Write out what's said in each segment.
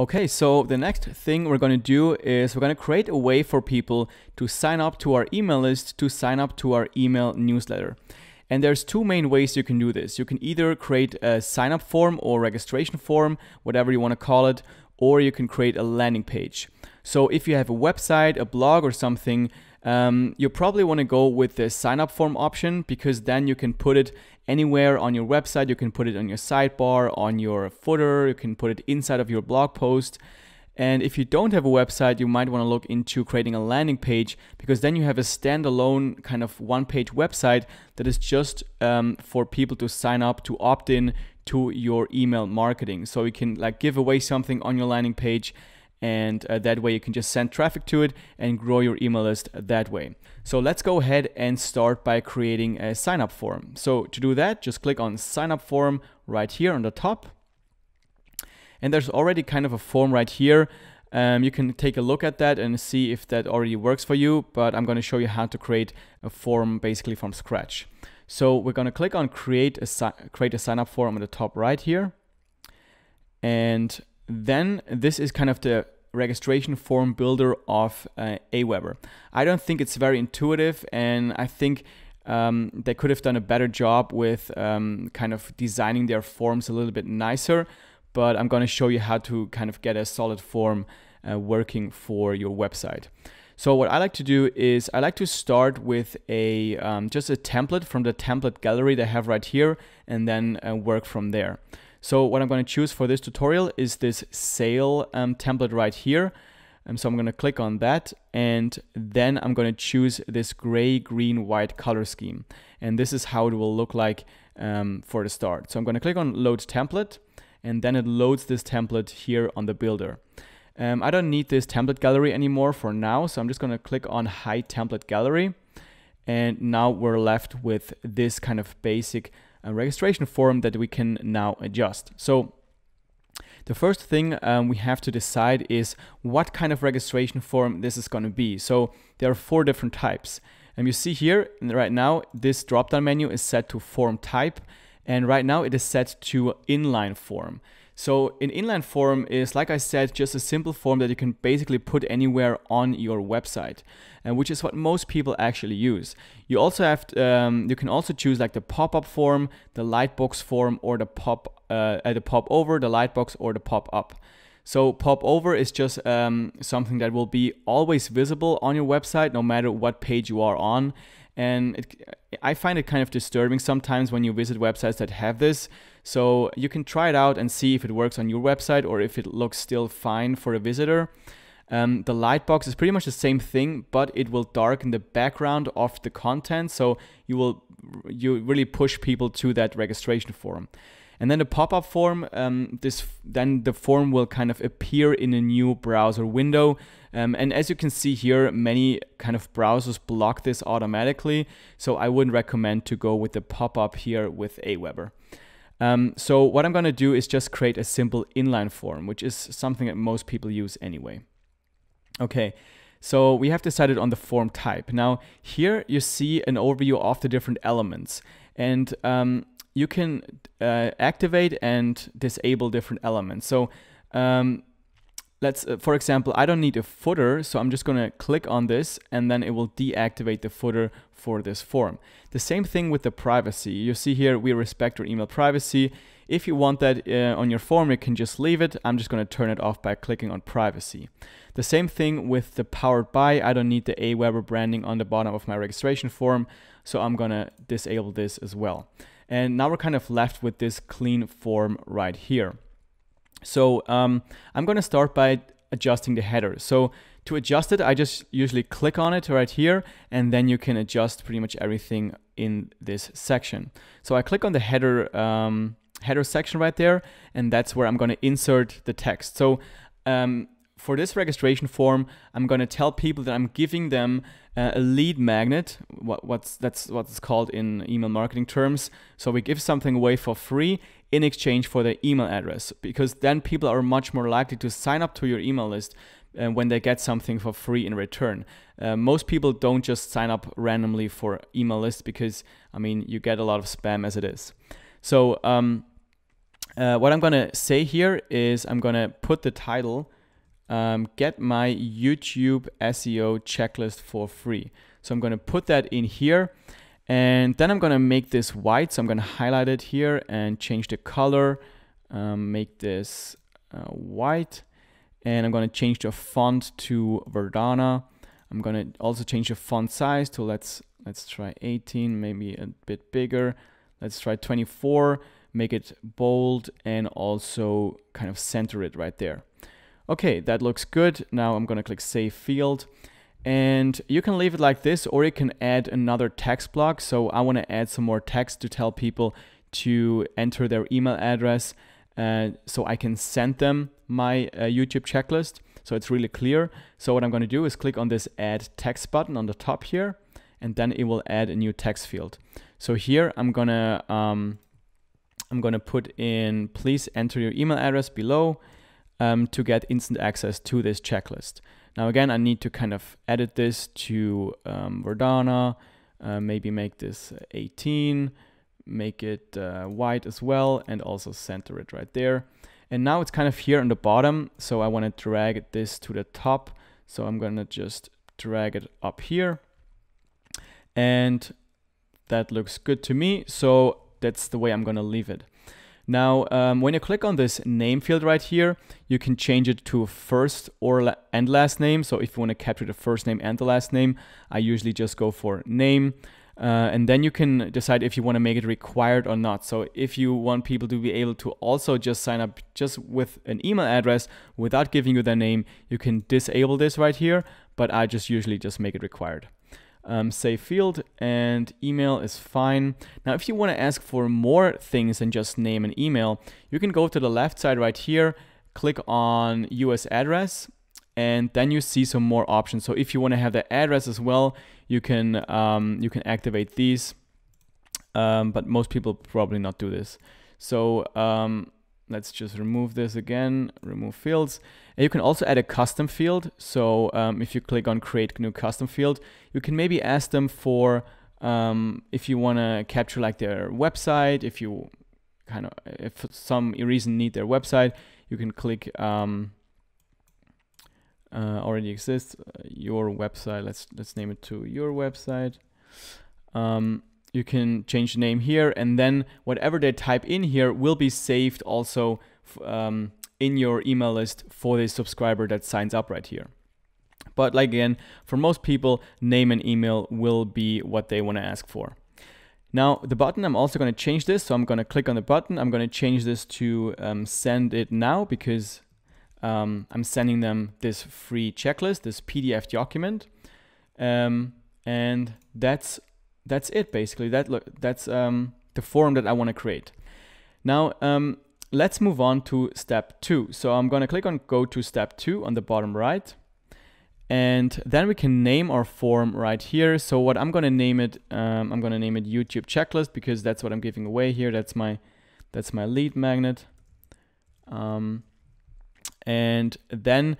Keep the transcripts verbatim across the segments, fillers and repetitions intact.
Okay, so the next thing we're going to do is we're going to create a way for people to sign up to our email list, to sign up to our email newsletter. And there's two main ways you can do this. You can either create a sign up form or registration form, whatever you want to call it, or you can create a landing page. So if you have a website, a blog or something, um, you probably want to go with the sign up form option, because then you can put it anywhere on your website. You can put it on your sidebar, on your footer, you can put it inside of your blog post. And if you don't have a website, you might want to look into creating a landing page, because then you have a standalone kind of one-page website that is just um, for people to sign up, to opt in to your email marketing. So you can like give away something on your landing page, and uh, that way you can just send traffic to it and grow your email list that way. So let's go ahead and start by creating a sign up form. So to do that, just click on sign up form right here on the top. And there's already kind of a form right here. Um, you can take a look at that and see if that already works for you, but I'm going to show you how to create a form basically from scratch. So we're going to click on create a, si create a sign up form at the top right here. And then this is kind of the registration form builder of uh, AWeber. I don't think it's very intuitive, and I think um, they could have done a better job with um, kind of designing their forms a little bit nicer, but I'm going to show you how to kind of get a solid form uh, working for your website. So what I like to do is I like to start with a um, just a template from the template gallery that I have right here, and then uh, work from there. So what I'm going to choose for this tutorial is this sale um, template right here. And so I'm going to click on that, and then I'm going to choose this gray, green, white color scheme. And this is how it will look like um, for the start. So I'm going to click on load template, and then it loads this template here on the builder. Um, I don't need this template gallery anymore for now, so I'm just going to click on hide template gallery. And now we're left with this kind of basic uh, registration form that we can now adjust. So the first thing um, we have to decide is what kind of registration form this is going to be. So there are four different types. And you see here right now, this drop-down menu is set to form type. And right now it is set to inline form. So an inline form is, like I said, just a simple form that you can basically put anywhere on your website, and which is what most people actually use. You also have to, um, you can also choose like the pop-up form, the lightbox form, or the pop uh, uh, the pop over, the lightbox, or the pop-up. So pop over is just um, something that will be always visible on your website, no matter what page you are on. And it, I find it kind of disturbing sometimes when you visit websites that have this. So you can try it out and see if it works on your website or if it looks still fine for a visitor. Um, the lightbox is pretty much the same thing, but it will darken the background of the content. So you will you really push people to that registration form. And then the pop-up form, um, this then the form will kind of appear in a new browser window. Um, and as you can see here, many kind of browsers block this automatically. So I wouldn't recommend to go with the pop-up here with AWeber. Um, so what I'm going to do is just create a simple inline form, which is something that most people use anyway. Okay. So we have decided on the form type. Now here you see an overview of the different elements, and um, you can uh, activate and disable different elements. So um, let's, uh, for example, I don't need a footer, so I'm just going to click on this, and then it will deactivate the footer for this form. The same thing with the privacy. You see here, we respect your email privacy. If you want that uh, on your form, you can just leave it. I'm just going to turn it off by clicking on privacy. The same thing with the powered by. I don't need the AWeber branding on the bottom of my registration form, so I'm going to disable this as well. And now we're kind of left with this clean form right here. So um, I'm going to start by adjusting the header. So to adjust it, I just usually click on it right here, and then you can adjust pretty much everything in this section. So I click on the header, um, header section right there, and that's where I'm going to insert the text. So um, for this registration form, I'm going to tell people that I'm giving them uh, a lead magnet, what, what's, that's what it's called in email marketing terms. So we give something away for free in exchange for their email address, because then people are much more likely to sign up to your email list uh, when they get something for free in return. Uh, most people don't just sign up randomly for email lists because, I mean, you get a lot of spam as it is. So um, Uh, what I'm gonna say here is I'm gonna put the title, um, get my YouTube S E O checklist for free. So I'm gonna put that in here, and then I'm gonna make this white. So I'm gonna highlight it here and change the color, um, make this uh, white, and I'm gonna change the font to Verdana. I'm gonna also change the font size to, let's let's try eighteen, maybe a bit bigger. Let's try twenty-four, make it bold and also kind of center it right there. Okay, that looks good. Now I'm gonna click Save Field. And you can leave it like this, or you can add another text block. So I wanna add some more text to tell people to enter their email address, uh, so I can send them my uh, YouTube checklist. So it's really clear. So what I'm gonna do is click on this Add Text button on the top here, and then it will add a new text field. So here I'm gonna um, I'm gonna put in, please enter your email address below um, to get instant access to this checklist. Now again, I need to kind of edit this to um, Verdana, uh, maybe make this eighteen, make it uh, white as well, and also center it right there. And now it's kind of here on the bottom, so I wanna drag this to the top. So I'm gonna just drag it up here, and that looks good to me. So that's the way I'm gonna leave it. Now, um, when you click on this name field right here, you can change it to first or la and last name. So if you wanna capture the first name and the last name, I usually just go for name. Uh, and then you can decide if you wanna make it required or not. So if you want people to be able to also just sign up just with an email address without giving you their name, you can disable this right here, but I just usually just make it required. Um, save field, and email is fine. Now, if you want to ask for more things than just name and email, you can go to the left side right here, click on U S address, and then you see some more options. So if you want to have the address as well, you can um, you can activate these, um, but most people probably not do this. So um, let's just remove this again, remove fields. And you can also add a custom field. So um, if you click on create new custom field, you can maybe ask them for, um, if you wanna capture like their website, if you kind of, if for some reason need their website, you can click um, uh, already exists, uh, your website, let's, let's name it to your website. Um, You can change the name here, and then whatever they type in here will be saved also um, in your email list for the subscriber that signs up right here. But like again, for most people, name and email will be what they want to ask for. Now the button, I'm also going to change this. So I'm going to click on the button. I'm going to change this to um, send it now, because um, I'm sending them this free checklist, this P D F document. Um, and that's That's it basically. That look, that's um, the form that I want to create. Now um, let's move on to step two. So I'm going to click on go to step two on the bottom right, and then we can name our form right here. So what I'm going to name it, um, I'm going to name it YouTube checklist, because that's what I'm giving away here. That's my that's my lead magnet, um, and then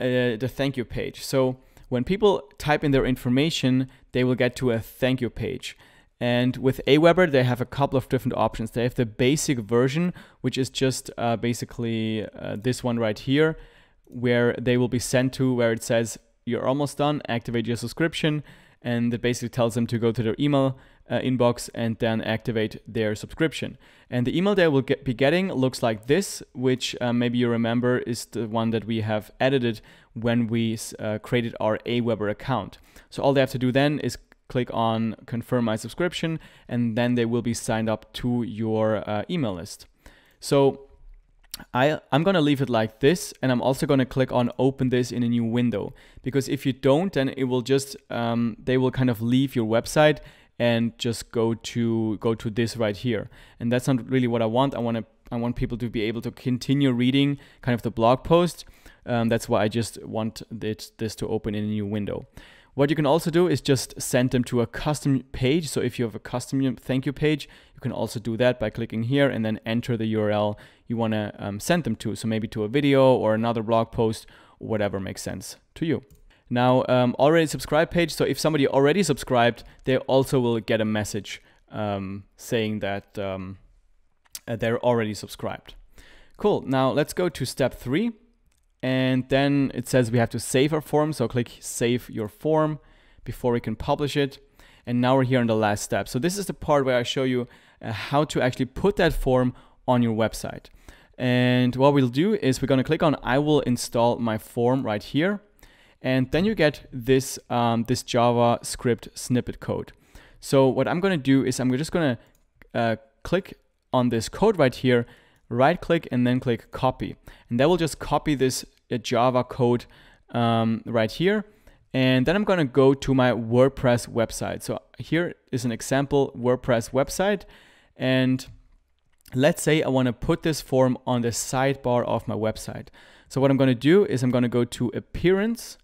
uh, the thank you page. So when people type in their information, they will get to a thank you page. And with AWeber, they have a couple of different options. They have the basic version, which is just uh, basically uh, this one right here, where they will be sent to where it says, you're almost done, activate your subscription. And it basically tells them to go to their email uh, inbox and then activate their subscription. And the email they will get, be getting looks like this, which uh, maybe you remember is the one that we have edited when we uh, created our AWeber account. So all they have to do then is click on confirm my subscription, and then they will be signed up to your uh, email list. So I, I'm gonna leave it like this, and I'm also gonna click on open this in a new window, because if you don't, then it will just um, they will kind of leave your website and just go to go to this right here, and that's not really what I want. I want to I want people to be able to continue reading kind of the blog post. Um, that's why I just want this, this to open in a new window. What you can also do is just send them to a custom page. So if you have a custom thank you page, you can also do that by clicking here and then enter the U R L you want to um, send them to. So maybe to a video or another blog post, whatever makes sense to you. Now, um, already subscribed page. So if somebody already subscribed, they also will get a message um, saying that um, uh, they're already subscribed. Cool, now let's go to step three. And then it says we have to save our form. So click save your form before we can publish it. And now we're here on the last step. So this is the part where I show you uh, how to actually put that form on your website. And what we'll do is we're going to click on I will install my form right here. And then you get this, um, this JavaScript snippet code. So what I'm going to do is I'm just going to uh, click on this code right here, right click and then click copy. And that will just copy this uh, Java code um, right here. And then I'm going to go to my WordPress website. So here is an example WordPress website. And let's say I want to put this form on the sidebar of my website. So what I'm going to do is I'm going to go to Appearance,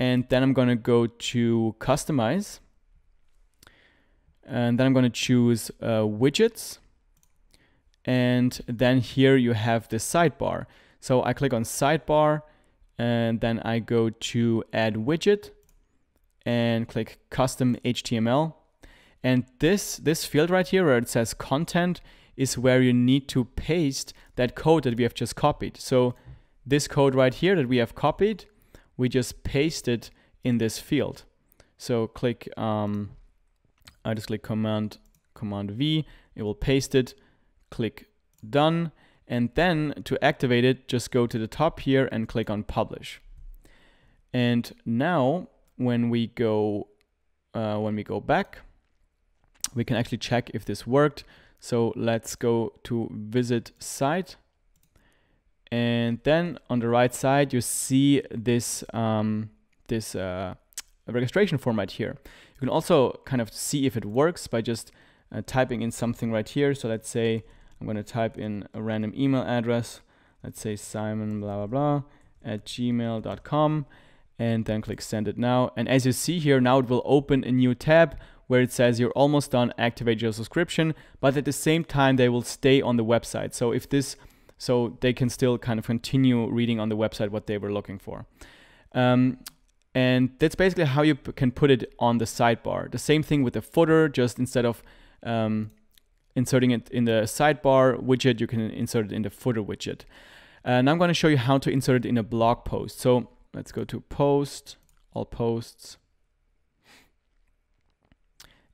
and then I'm going to go to Customize. And then I'm going to choose uh, Widgets. And then here you have the sidebar. So I click on sidebar, and then I go to add widget and click custom H T M L. And this, this field right here where it says content is where you need to paste that code that we have just copied. So this code right here that we have copied, we just paste it in this field. So click, um, I just click command, command V, it will paste it. Click done, and then to activate it, just go to the top here and click on publish. And now when we go uh, when we go back, we can actually check if this worked. So let's go to visit site, and then on the right side you see this um, this uh, registration form right here. You can also kind of see if it works by just uh, typing in something right here. So let's say I'm going to type in a random email address. Let's say Simon blah, blah, blah at gmail dot com, and then click send it now. And as you see here, now it will open a new tab where it says you're almost done, activate your subscription, but at the same time, they will stay on the website. So if this, so they can still kind of continue reading on the website what they were looking for. Um, and that's basically how you can put it on the sidebar. The same thing with the footer, just instead of, um, inserting it in the sidebar widget, you can insert it in the footer widget. And I'm going to show you how to insert it in a blog post. So let's go to post, all posts,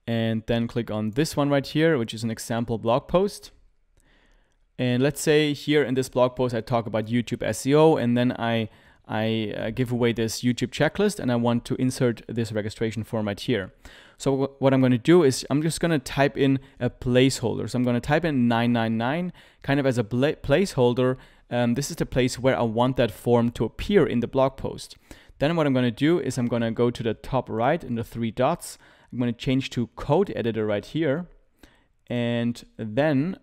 and then click on this one right here, which is an example blog post. And let's say here in this blog post, I talk about YouTube S E O, and then I, I uh, give away this YouTube checklist, and I want to insert this registration form right here. So what I'm going to do is I'm just going to type in a placeholder. So I'm going to type in nine nine nine kind of as a pla placeholder. Um, this is the place where I want that form to appear in the blog post. Then what I'm going to do is I'm going to go to the top right in the three dots. I'm going to change to code editor right here. And then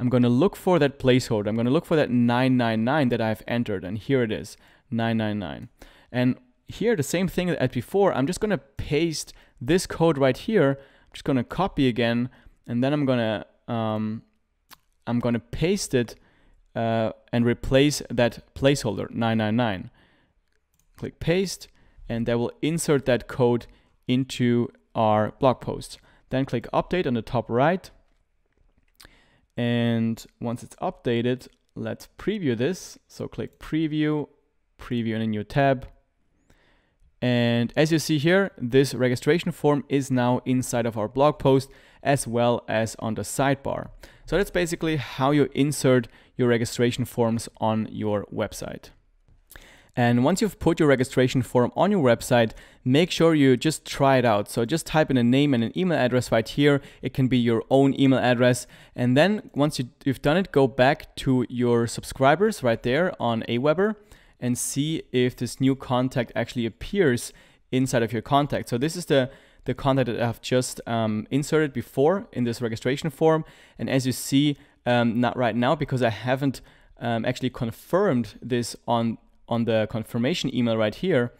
I'm going to look for that placeholder. I'm going to look for that nine nine nine that I've entered. And here it is, nine nine nine. And here, the same thing as before, I'm just going to paste this code right here. I'm just going to copy again, and then I'm going to um, I'm going to paste it uh, and replace that placeholder nine nine nine. Click paste, and that will insert that code into our blog post. Then click update on the top right, and once it's updated, let's preview this. So click preview, preview in a new tab. And as you see here, this registration form is now inside of our blog post as well as on the sidebar. So that's basically how you insert your registration forms on your website. And once you've put your registration form on your website, make sure you just try it out. So just type in a name and an email address right here. It can be your own email address. And then once you, you've done it, go back to your subscribers right there on AWeber and see if this new contact actually appears inside of your contact. So this is the, the contact that I've just um, inserted before in this registration form. And as you see, um, not right now, because I haven't um, actually confirmed this on, on the confirmation email right here,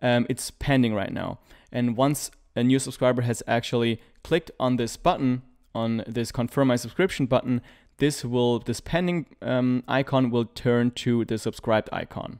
um, it's pending right now. And once a new subscriber has actually clicked on this button, on this confirm my subscription button, this will, this pending um, icon will turn to the subscribed icon.